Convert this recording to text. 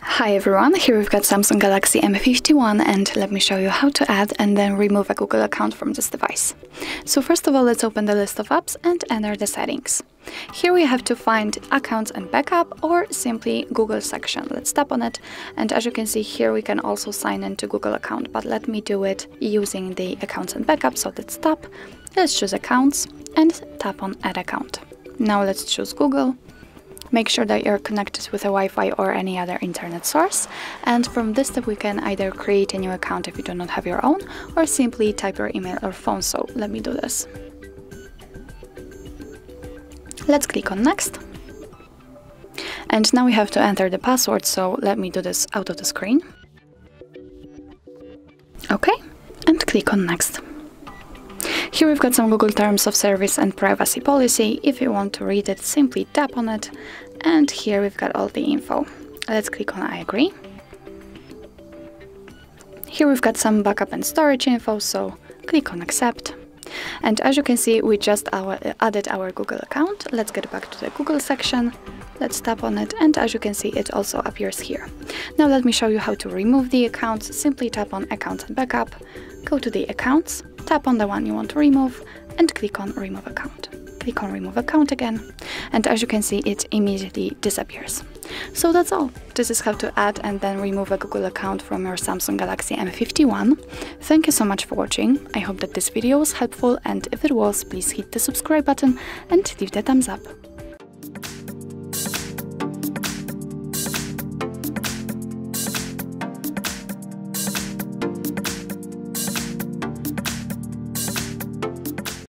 Hi everyone, here we've got Samsung Galaxy M51 and let me show you how to add and then remove a Google account from this device. So first of all, let's open the list of apps and enter the settings. Here we have to find accounts and backup or simply Google section. Let's tap on it, and as you can see here we can also sign into Google account, but let me do it using the accounts and backup. So let's tap, let's choose accounts and tap on add account. Now let's choose Google. Make sure that you're connected with a Wi-Fi or any other internet source, and from this step we can either create a new account if you do not have your own or simply type your email or phone. So let me do this. Let's click on next. And now we have to enter the password, so let me do this out of the screen. Okay, and click on next. Here we've got some Google Terms of Service and Privacy Policy. If you want to read it, simply tap on it. And here we've got all the info. Let's click on I agree. Here we've got some backup and storage info, so click on accept. And as you can see, we just added our Google account. Let's get back to the Google section. Let's tap on it, and as you can see, it also appears here. Now let me show you how to remove the accounts. Simply tap on Accounts and Backup, go to the Accounts, tap on the one you want to remove, and click on Remove Account. Click on Remove Account again, and as you can see, it immediately disappears. So that's all. This is how to add and then remove a Google account from your Samsung Galaxy M51. Thank you so much for watching. I hope that this video was helpful, and if it was, please hit the subscribe button and leave the thumbs up.